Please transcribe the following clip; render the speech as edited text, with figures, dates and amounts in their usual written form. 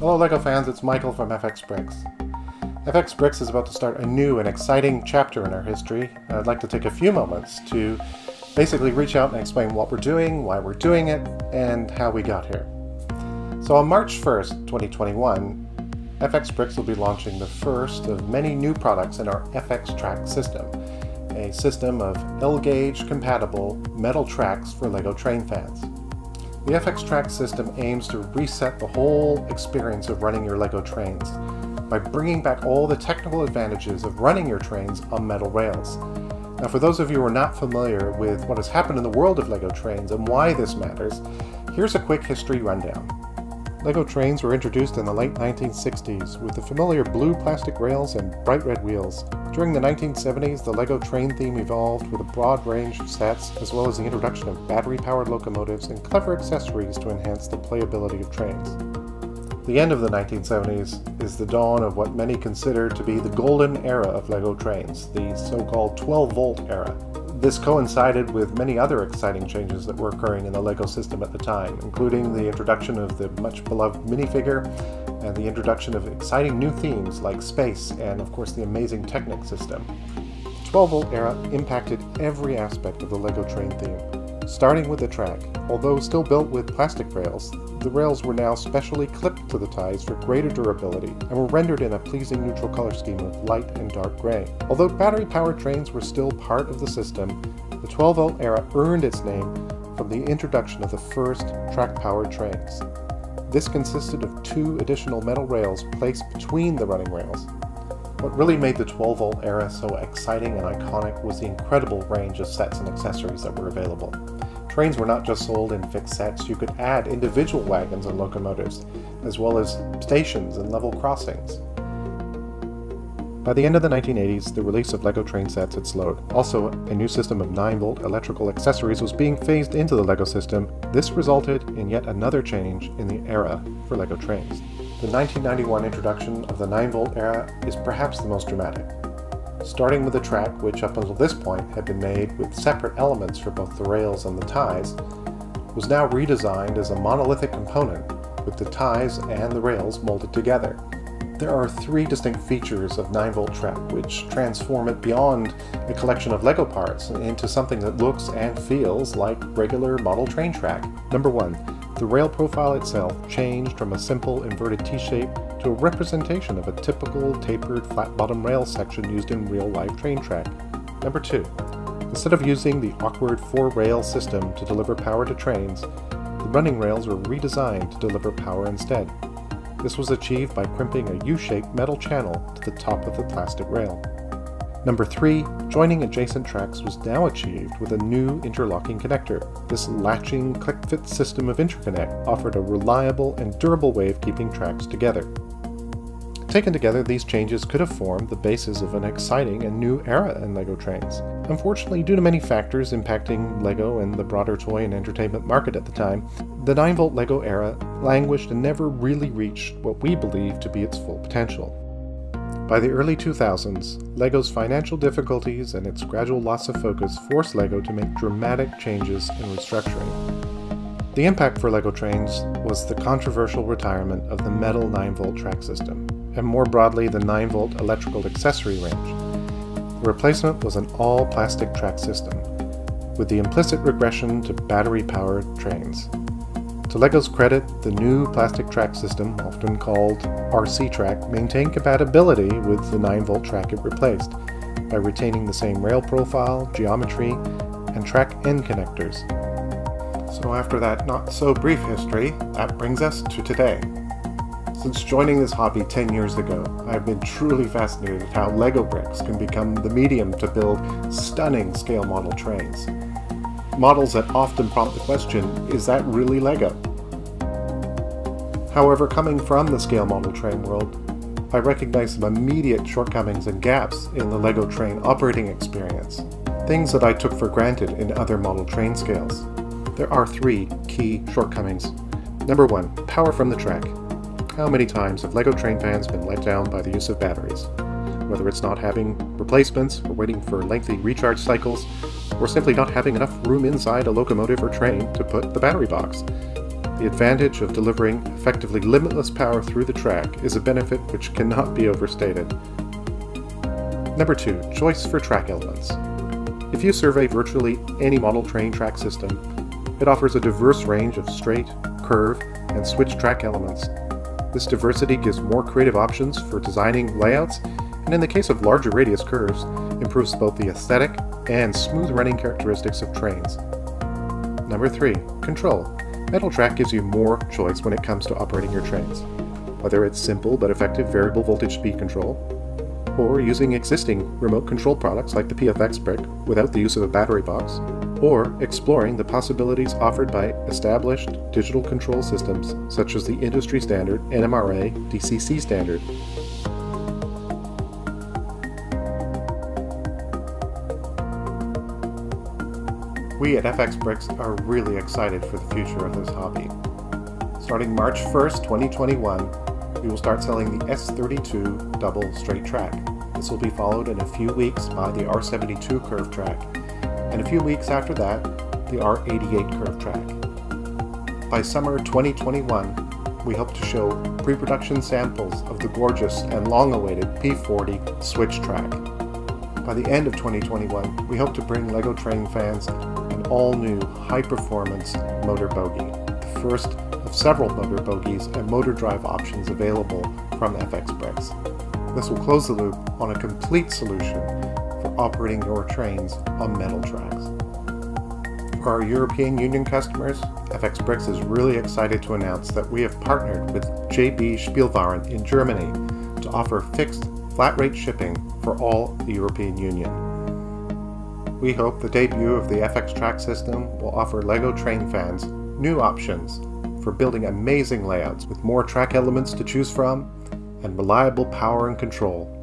Hello LEGO fans, it's Michael from FX Bricks. FX Bricks is about to start a new and exciting chapter in our history, and I'd like to take a few moments to basically reach out and explain what we're doing, why we're doing it, and how we got here. So on March 1st, 2021, FX Bricks will be launching the first of many new products in our FX Track system, a system of L-gauge compatible metal tracks for LEGO train fans. The FX Track system aims to reset the whole experience of running your LEGO trains by bringing back all the technical advantages of running your trains on metal rails. Now, for those of you who are not familiar with what has happened in the world of LEGO trains and why this matters, here's a quick history rundown. LEGO trains were introduced in the late 1960s with the familiar blue plastic rails and bright red wheels. During the 1970s, the LEGO train theme evolved with a broad range of sets, as well as the introduction of battery-powered locomotives and clever accessories to enhance the playability of trains. The end of the 1970s is the dawn of what many consider to be the golden era of LEGO trains, the so-called 12-volt era. This coincided with many other exciting changes that were occurring in the LEGO system at the time, including the introduction of the much-beloved minifigure and the introduction of exciting new themes like space and, of course, the amazing Technic system. The 12-volt era impacted every aspect of the LEGO train theme, starting with the track. Although still built with plastic rails, the rails were now specially clipped to the ties for greater durability and were rendered in a pleasing neutral color scheme of light and dark gray. Although battery-powered trains were still part of the system, the 12-volt era earned its name from the introduction of the first track-powered trains. This consisted of two additional metal rails placed between the running rails. What really made the 12-volt era so exciting and iconic was the incredible range of sets and accessories that were available. Trains were not just sold in fixed sets, you could add individual wagons and locomotives, as well as stations and level crossings. By the end of the 1980s, the release of LEGO train sets had slowed. Also, a new system of 9-volt electrical accessories was being phased into the LEGO system. This resulted in yet another change in the era for LEGO trains. The 1991 introduction of the 9-volt era is perhaps the most dramatic. Starting with the track, which up until this point had been made with separate elements for both the rails and the ties, was now redesigned as a monolithic component with the ties and the rails molded together. There are three distinct features of 9-volt track which transform it beyond a collection of LEGO parts into something that looks and feels like regular model train track. Number one, the rail profile itself changed from a simple inverted T-shape to a representation of a typical tapered flat-bottom rail section used in real-life train track. Number two, instead of using the awkward four-rail system to deliver power to trains, the running rails were redesigned to deliver power instead. This was achieved by crimping a U-shaped metal channel to the top of the plastic rail. Number three, joining adjacent tracks was now achieved with a new interlocking connector. This latching click-fit system of interconnect offered a reliable and durable way of keeping tracks together. Taken together, these changes could have formed the basis of an exciting and new era in LEGO trains. Unfortunately, due to many factors impacting LEGO and the broader toy and entertainment market at the time, the 9-volt LEGO era languished and never really reached what we believe to be its full potential. By the early 2000s, LEGO's financial difficulties and its gradual loss of focus forced LEGO to make dramatic changes and restructuring. The impact for LEGO trains was the controversial retirement of the metal 9-volt track system, and more broadly the 9-volt electrical accessory range. The replacement was an all-plastic track system, with the implicit regression to battery-powered trains. To LEGO's credit, the new plastic track system, often called RC Track, maintained compatibility with the 9-volt track it replaced, by retaining the same rail profile, geometry, and track end connectors. So after that not-so-brief history, that brings us to today. Since joining this hobby 10 years ago, I've been truly fascinated at how LEGO bricks can become the medium to build stunning scale model trains. Models that often prompt the question, is that really LEGO? However, coming from the scale model train world, I recognize some immediate shortcomings and gaps in the LEGO train operating experience, things that I took for granted in other model train scales. There are three key shortcomings. Number one, power from the track. How many times have LEGO train fans been let down by the use of batteries? Whether it's not having replacements, or waiting for lengthy recharge cycles, or simply not having enough room inside a locomotive or train to put the battery box. The advantage of delivering effectively limitless power through the track is a benefit which cannot be overstated. Number 2. Choice for track elements. If you survey virtually any model train track system, it offers a diverse range of straight, curve, and switch track elements. This diversity gives more creative options for designing layouts, and in the case of larger radius curves, improves both the aesthetic and smooth running characteristics of trains. Number 3. Control. Metal track gives you more choice when it comes to operating your trains, whether it's simple but effective variable voltage speed control, or using existing remote control products like the PFX Brick without the use of a battery box, or exploring the possibilities offered by established digital control systems such as the industry standard NMRA DCC standard. We at FX Bricks are really excited for the future of this hobby. Starting March 1st, 2021, we will start selling the S32 double straight track. This will be followed in a few weeks by the R72 curve track, and a few weeks after that, the R88 curve track. By summer 2021, we hope to show pre-production samples of the gorgeous and long-awaited P40 switch track. By the end of 2021, we hope to bring LEGO Train fans an all-new, high-performance motor bogey, the first of several motor bogeys and motor drive options available from FX Bricks. This will close the loop on a complete solution for operating your trains on metal tracks. For our European Union customers, FX Bricks is really excited to announce that we have partnered with JB Spielwaren in Germany to offer fixed flat-rate shipping for all the European Union. We hope the debut of the FX Track System will offer LEGO Train fans new options for building amazing layouts with more track elements to choose from and reliable power and control